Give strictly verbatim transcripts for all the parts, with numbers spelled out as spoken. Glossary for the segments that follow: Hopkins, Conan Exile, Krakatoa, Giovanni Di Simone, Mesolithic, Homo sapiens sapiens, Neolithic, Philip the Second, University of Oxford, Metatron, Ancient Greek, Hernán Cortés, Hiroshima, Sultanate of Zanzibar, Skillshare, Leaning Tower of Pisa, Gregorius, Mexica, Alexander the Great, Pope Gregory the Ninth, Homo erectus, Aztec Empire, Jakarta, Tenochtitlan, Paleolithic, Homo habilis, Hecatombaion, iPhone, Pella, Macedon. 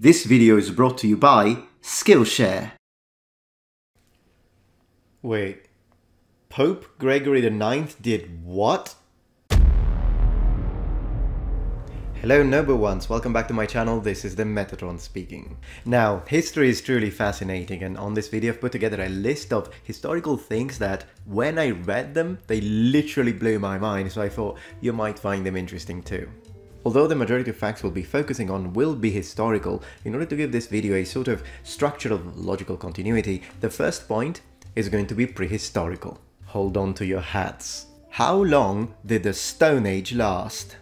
This video is brought to you by Skillshare. Wait, Pope Gregory the Ninth did what? Hello noble ones, welcome back to my channel, this is the Metatron speaking. Now, history is truly fascinating, and on this video I've put together a list of historical things that, when I read them, they literally blew my mind, so I thought you might find them interesting too. Although the majority of facts we'll be focusing on will be historical, in order to give this video a sort of structural logical continuity, the first point is going to be prehistorical. Hold on to your hats. How long did the Stone Age last?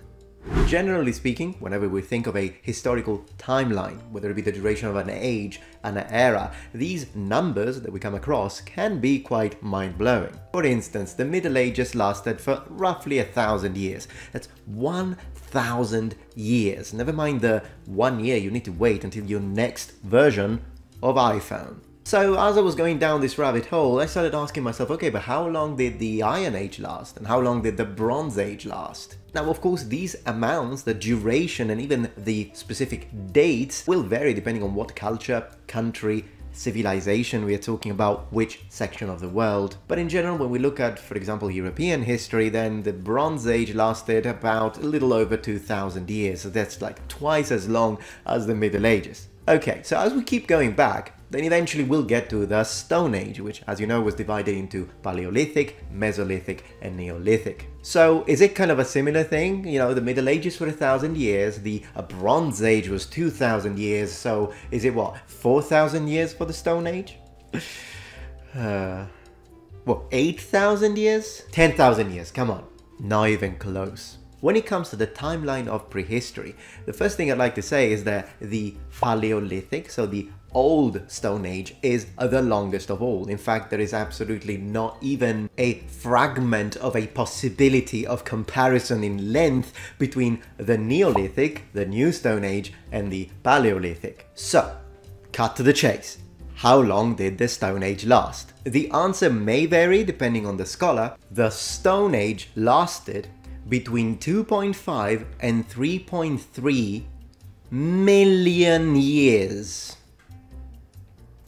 Generally speaking, whenever we think of a historical timeline, whether it be the duration of an age, an era, these numbers that we come across can be quite mind-blowing. For instance, the Middle Ages lasted for roughly a thousand years. That's one thousand years. Never mind the one year you need to wait until your next version of iPhone. So as I was going down this rabbit hole, I started asking myself, okay, but how long did the Iron Age last? And how long did the Bronze Age last? Now, of course, these amounts, the duration and even the specific dates will vary depending on what culture, country, civilization we are talking about, which section of the world. But in general, when we look at, for example, European history, then the Bronze Age lasted about a little over two thousand years. So that's like twice as long as the Middle Ages. Okay, so as we keep going back, then eventually we'll get to the Stone Age, which, as you know, was divided into Paleolithic, Mesolithic and Neolithic. So is it kind of a similar thing? You know, the Middle Ages were a thousand years, the Bronze Age was two thousand years, so is it what, four thousand years for the Stone Age? uh, what, eight thousand years? ten thousand years, come on. Not even close. When it comes to the timeline of prehistory, the first thing I'd like to say is that the Paleolithic, so the Old Stone Age, is the longest of all. In fact, there is absolutely not even a fragment of a possibility of comparison in length between the Neolithic, the New Stone Age, and the Paleolithic. So, cut to the chase. How long did the Stone Age last? The answer may vary depending on the scholar. The Stone Age lasted between two point five and three point three million years.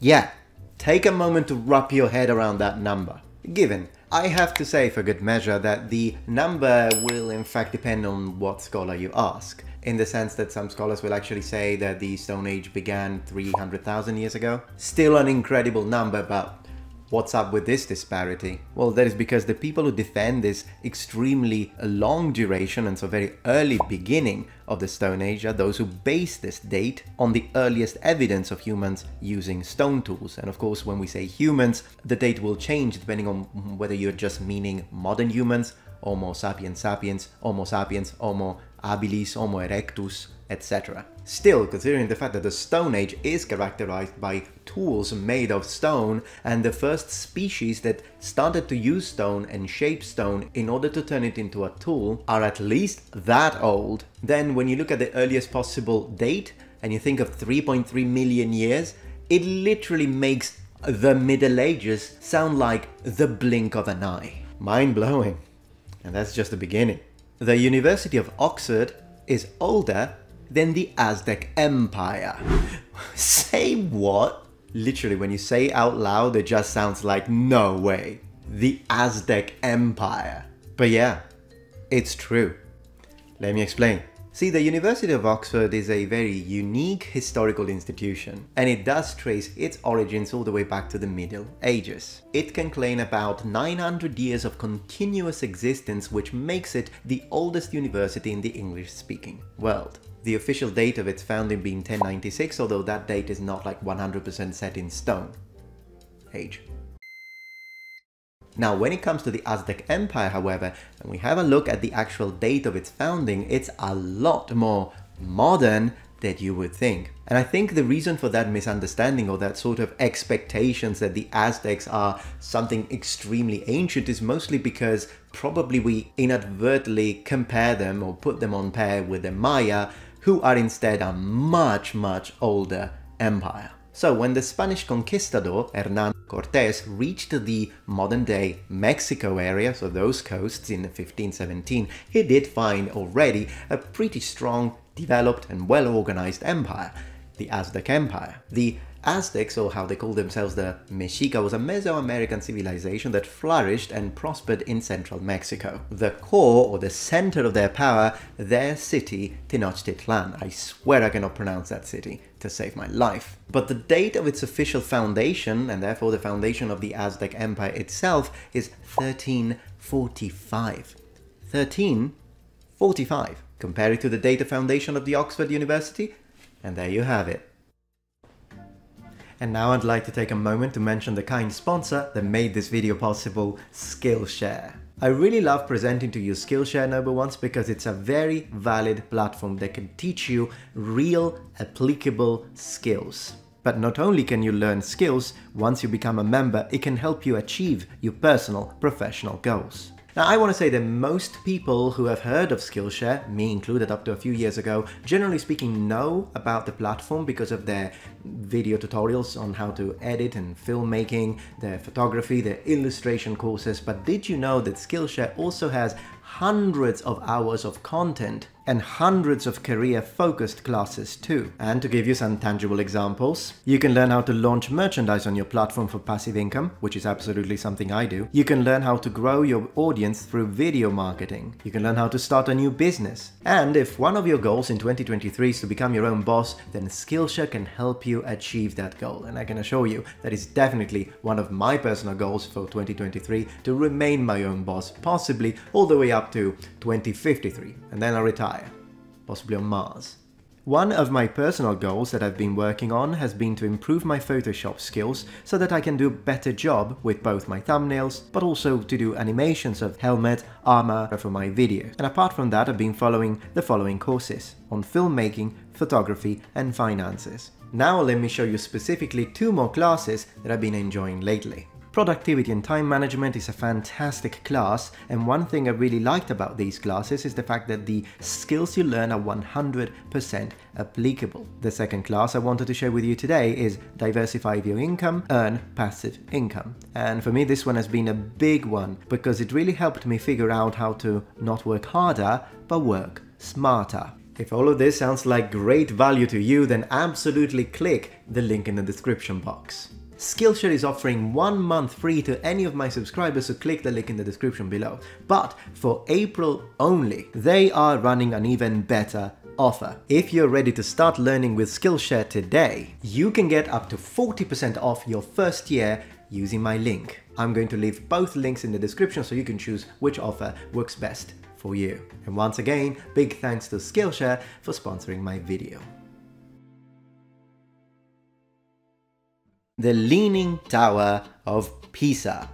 Yeah, take a moment to wrap your head around that number. Given, I have to say for good measure that the number will in fact depend on what scholar you ask, in the sense that some scholars will actually say that the Stone Age began three hundred thousand years ago. Still an incredible number, but what's up with this disparity? Well, that is because the people who defend this extremely long duration and so very early beginning of the Stone Age are those who base this date on the earliest evidence of humans using stone tools. And of course, when we say humans, the date will change depending on whether you're just meaning modern humans, Homo sapiens sapiens, Homo sapiens, Homo habilis, Homo erectus, et cetera. Still, considering the fact that the Stone Age is characterized by tools made of stone, and the first species that started to use stone and shape stone in order to turn it into a tool are at least that old, then when you look at the earliest possible date and you think of three point three million years, it literally makes the Middle Ages sound like the blink of an eye. Mind-blowing. And that's just the beginning. The University of Oxford is older than the Aztec Empire. Say what? Literally, when you say it out loud, it just sounds like, no way. The Aztec Empire. But yeah, it's true. Let me explain. See, the University of Oxford is a very unique historical institution, and it does trace its origins all the way back to the Middle Ages. It can claim about nine hundred years of continuous existence, which makes it the oldest university in the English-speaking world. The official date of its founding being ten ninety-six, although that date is not like one hundred percent set in stone. Age. Now, when it comes to the Aztec Empire, however, and we have a look at the actual date of its founding, it's a lot more modern than you would think. And I think the reason for that misunderstanding or that sort of expectations that the Aztecs are something extremely ancient is mostly because probably we inadvertently compare them or put them on par with the Maya, who are instead a much, much older empire. So when the Spanish conquistador Hernán Cortés reached the modern-day Mexico area, so those coasts, in fifteen seventeen, he did find already a pretty strong, developed and well-organized empire. the Aztec Empire. The Aztecs, or how they call themselves the Mexica, was a Mesoamerican civilization that flourished and prospered in central Mexico. The core, or the center of their power, their city, Tenochtitlan. I swear I cannot pronounce that city to save my life. But the date of its official foundation, and therefore the foundation of the Aztec Empire itself, is thirteen forty-five. thirteen forty-five. Compare it to the date of foundation of the Oxford University, and there you have it. And now I'd like to take a moment to mention the kind sponsor that made this video possible, Skillshare. I really love presenting to you Skillshare number ones because it's a very valid platform that can teach you real, applicable skills. But not only can you learn skills, once you become a member, it can help you achieve your personal, professional goals. Now, I want to say that most people who have heard of Skillshare, me included up to a few years ago, generally speaking know about the platform because of their video tutorials on how to edit and filmmaking, their photography, their illustration courses, but did you know that Skillshare also has hundreds of hours of content and hundreds of career-focused classes too? And to give you some tangible examples, you can learn how to launch merchandise on your platform for passive income, which is absolutely something I do. You can learn how to grow your audience through video marketing. You can learn how to start a new business. And if one of your goals in twenty twenty-three is to become your own boss, then Skillshare can help you achieve that goal. And I can assure you that is definitely one of my personal goals for twenty twenty-three, to remain my own boss, possibly all the way up to twenty fifty-three, and then I retire. Possibly on Mars. One of my personal goals that I've been working on has been to improve my Photoshop skills so that I can do a better job with both my thumbnails, but also to do animations of helmet, armor for my videos. And apart from that, I've been following the following courses on filmmaking, photography and finances. Now let me show you specifically two more classes that I've been enjoying lately. Productivity and time management is a fantastic class, and one thing I really liked about these classes is the fact that the skills you learn are one hundred percent applicable. The second class I wanted to share with you today is Diversify Your Income, Earn Passive Income. And for me this one has been a big one because it really helped me figure out how to not work harder but work smarter. If all of this sounds like great value to you, then absolutely click the link in the description box. Skillshare is offering one month free to any of my subscribers who click the link in the description below. But for April only, they are running an even better offer. If you're ready to start learning with Skillshare today, you can get up to forty percent off your first year using my link. I'm going to leave both links in the description so you can choose which offer works best for you. And once again, big thanks to Skillshare for sponsoring my video. The Leaning Tower of Pisa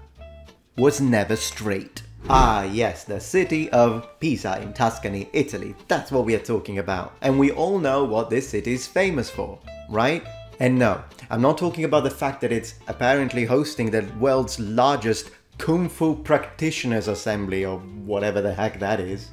was never straight. Ah yes, the city of Pisa in Tuscany, Italy. That's what we are talking about. And we all know what this city is famous for, right? And no, I'm not talking about the fact that it's apparently hosting the world's largest Kung Fu Practitioners Assembly or whatever the heck that is.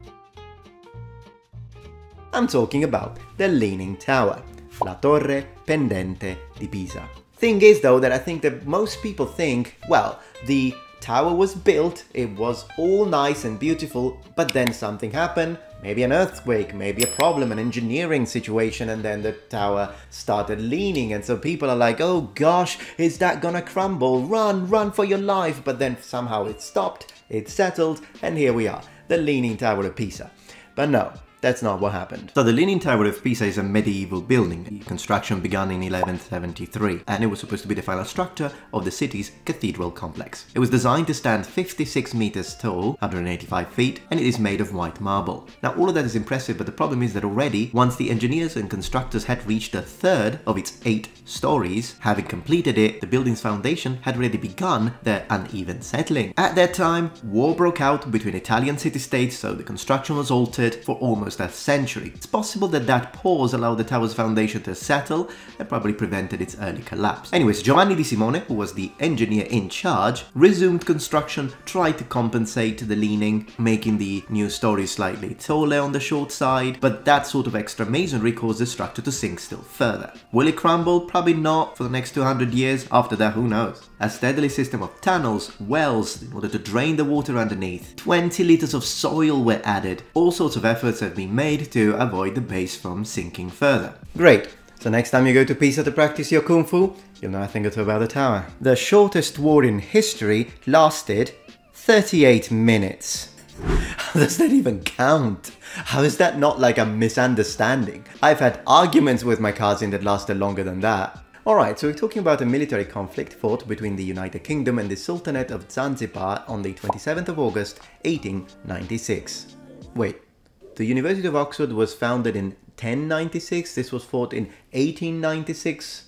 I'm talking about the Leaning Tower, La Torre Pendente di Pisa. Thing is though that I think that most people think, well, the tower was built, it was all nice and beautiful, but then something happened, maybe an earthquake, maybe a problem, an engineering situation, and then the tower started leaning, and so people are like, oh gosh, is that gonna crumble? Run, run for your life! But then somehow it stopped, it settled, and here we are, the Leaning Tower of Pisa. But no. That's not what happened. So the Leaning Tower of Pisa is a medieval building. Construction began in eleven seventy-three, and it was supposed to be the final structure of the city's cathedral complex. It was designed to stand fifty-six meters tall, one hundred eighty-five feet, and it is made of white marble. Now all of that is impressive, but the problem is that already, once the engineers and constructors had reached a third of its eight stories, having completed it, the building's foundation had already begun their uneven settling. At that time, war broke out between Italian city-states, so the construction was altered for almost a century. It's possible that that pause allowed the tower's foundation to settle and probably prevented its early collapse. Anyways, Giovanni Di Simone, who was the engineer in charge, resumed construction, tried to compensate the leaning, making the new story slightly taller on the short side, but that sort of extra masonry caused the structure to sink still further. Will it crumble? Probably not for the next two hundred years. After that, who knows? A steadily system of tunnels, wells in order to drain the water underneath, twenty liters of soil were added, all sorts of efforts have been made to avoid the base from sinking further. Great. So next time you go to Pisa to practice your kung fu, you'll know a thing or two about the tower. The shortest war in history lasted thirty-eight minutes. How does that even count? How is that not like a misunderstanding? I've had arguments with my cousins that lasted longer than that. Alright, so we're talking about a military conflict fought between the United Kingdom and the Sultanate of Zanzibar on the twenty-seventh of August, eighteen ninety-six. Wait, the University of Oxford was founded in ten ninety-six, this was fought in eighteen ninety-six.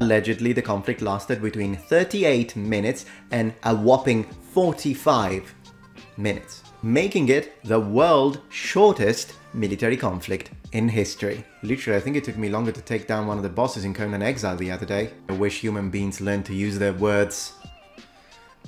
Allegedly, the conflict lasted between thirty-eight minutes and a whopping forty-five minutes, making it the world's shortest military conflict in history. Literally, I think it took me longer to take down one of the bosses in Conan Exile the other day. I wish human beings learned to use their words.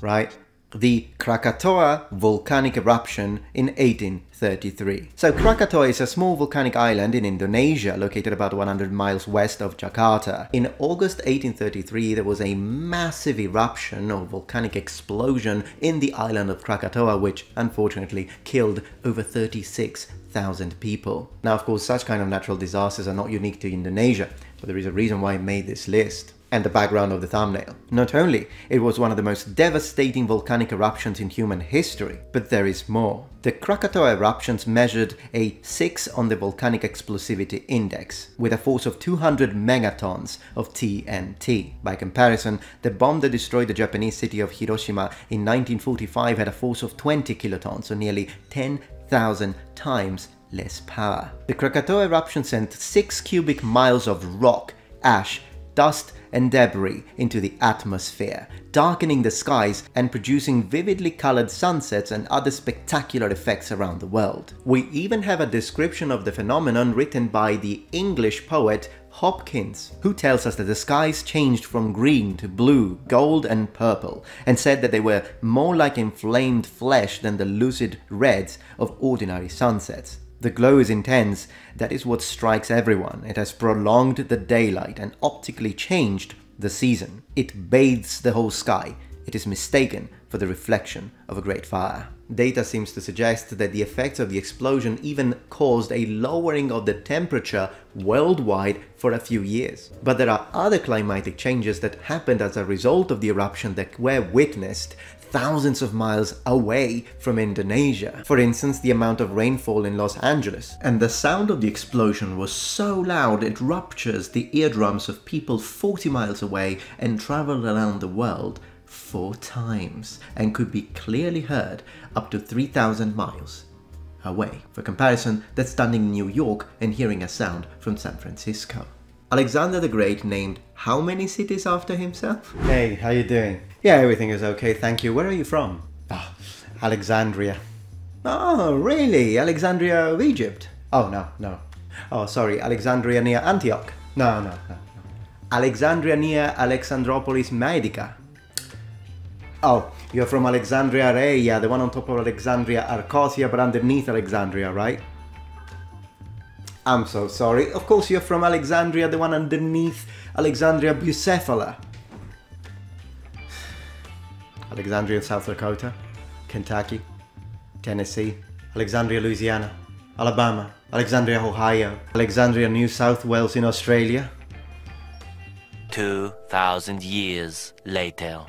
Right? The Krakatoa volcanic eruption in eighteen thirty-three. So Krakatoa is a small volcanic island in Indonesia located about one hundred miles west of Jakarta. In August eighteen thirty-three, there was a massive eruption or volcanic explosion in the island of Krakatoa, which unfortunately killed over thirty-six thousand people. Now, of course, such kind of natural disasters are not unique to Indonesia, but there is a reason why I made this list. And the background of the thumbnail. Not only, it was one of the most devastating volcanic eruptions in human history, but there is more. The Krakatoa eruptions measured a six on the Volcanic Explosivity Index, with a force of two hundred megatons of T N T. By comparison, the bomb that destroyed the Japanese city of Hiroshima in nineteen forty-five had a force of twenty kilotons, so nearly ten thousand times less power. The Krakatoa eruption sent six cubic miles of rock, ash, dust, and debris into the atmosphere, darkening the skies and producing vividly colored sunsets and other spectacular effects around the world. We even have a description of the phenomenon written by the English poet Hopkins, who tells us that the skies changed from green to blue, gold, and purple, and said that they were more like inflamed flesh than the lucid reds of ordinary sunsets. The glow is intense, that is what strikes everyone. It has prolonged the daylight and optically changed the season. It bathes the whole sky. It is mistaken for the reflection of a great fire. Data seems to suggest that the effects of the explosion even caused a lowering of the temperature worldwide for a few years. But there are other climatic changes that happened as a result of the eruption that were witnessed thousands of miles away from Indonesia. For instance, the amount of rainfall in Los Angeles. And the sound of the explosion was so loud it ruptures the eardrums of people forty miles away and traveled around the world four times and could be clearly heard up to three thousand miles away. For comparison, that's standing in New York and hearing a sound from San Francisco. Alexander the Great named how many cities after himself? Hey, how you doing? Yeah, everything is okay, thank you. Where are you from? Ah, oh, Alexandria. Oh, really? Alexandria of Egypt? Oh, no, no. Oh, sorry, Alexandria near Antioch. No, no, no. Alexandria near Alexandropolis Medica. Oh, you're from Alexandria Regia, the one on top of Alexandria Arcosia, but underneath Alexandria, right? I'm so sorry. Of course you're from Alexandria, the one underneath Alexandria Bucephala. Alexandria, South Dakota, Kentucky, Tennessee, Alexandria, Louisiana, Alabama, Alexandria, Ohio, Alexandria, New South Wales in Australia. two thousand years later.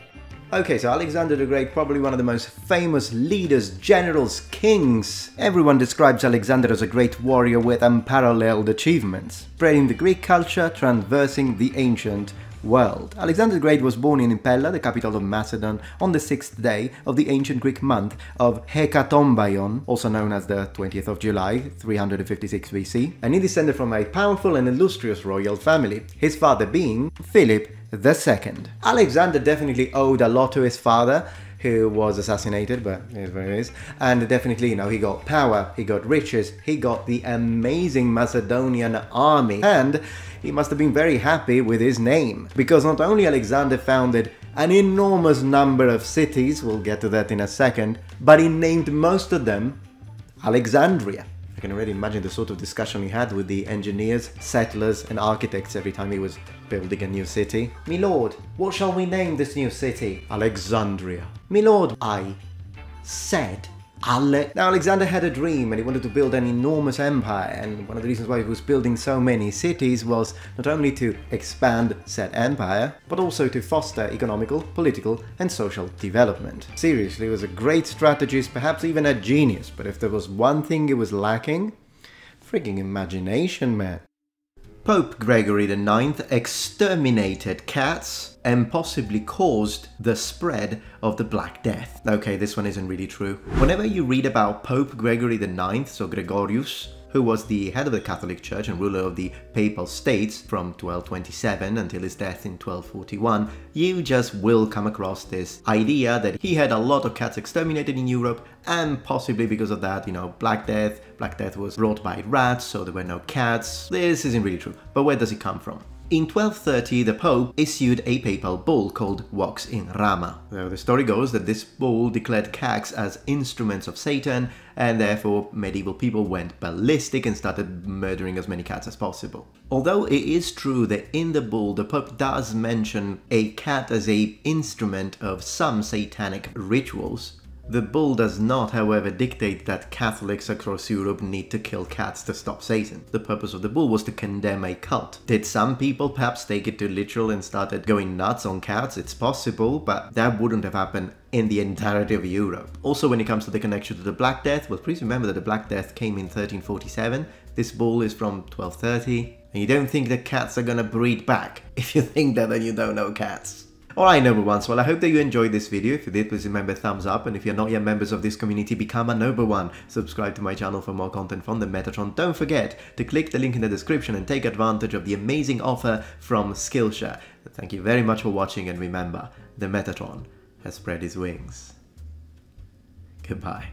Okay, so Alexander the Great, probably one of the most famous leaders, generals, kings. Everyone describes Alexander as a great warrior with unparalleled achievements, spreading the Greek culture, traversing the ancient world. Alexander the Great was born in Pella, the capital of Macedon, on the sixth day of the ancient Greek month of Hecatombaion, also known as the twentieth of July, three hundred fifty-six B C, and he descended from a powerful and illustrious royal family, his father being Philip the Second. Alexander definitely owed a lot to his father, who was assassinated, but here's where it is. And definitely, you know, he got power, he got riches, he got the amazing Macedonian army, and he must have been very happy with his name, because not only Alexander founded an enormous number of cities, we'll get to that in a second, but he named most of them Alexandria. I can already imagine the sort of discussion he had with the engineers, settlers, and architects every time he was building a new city. My lord, what shall we name this new city? Alexandria. My lord, I said Ale. Now, Alexander had a dream and he wanted to build an enormous empire, and one of the reasons why he was building so many cities was not only to expand said empire, but also to foster economical, political and social development. Seriously, he was a great strategist, perhaps even a genius, but if there was one thing he was lacking, frigging imagination, man. Pope Gregory the Ninth exterminated cats and possibly caused the spread of the Black Death. Okay, this one isn't really true. Whenever you read about Pope Gregory the Ninth, so Gregorius, who was the head of the Catholic Church and ruler of the Papal States from twelve twenty-seven until his death in twelve forty-one, you just will come across this idea that he had a lot of cats exterminated in Europe, and possibly because of that, you know, Black Death, Black Death was brought by rats, so there were no cats. This isn't really true, but where does it come from? In twelve thirty, the Pope issued a papal bull called Vox in Rama. Now, the story goes that this bull declared cats as instruments of Satan, and therefore medieval people went ballistic and started murdering as many cats as possible. Although it is true that in the bull the Pope does mention a cat as an instrument of some satanic rituals, the bull does not, however, dictate that Catholics across Europe need to kill cats to stop Satan. The purpose of the bull was to condemn a cult. Did some people perhaps take it too literal and started going nuts on cats? It's possible, but that wouldn't have happened in the entirety of Europe. Also, when it comes to the connection to the Black Death, well, please remember that the Black Death came in thirteen forty-seven. This bull is from twelve thirty. And you don't think that cats are gonna breed back. If you think that, then you don't know cats. Alright, noble ones, well, I hope that you enjoyed this video. If you did, please remember thumbs up, and if you're not yet members of this community, become a noble one. Subscribe to my channel for more content from the Metatron. Don't forget to click the link in the description and take advantage of the amazing offer from Skillshare. Thank you very much for watching, and remember, the Metatron has spread his wings. Goodbye.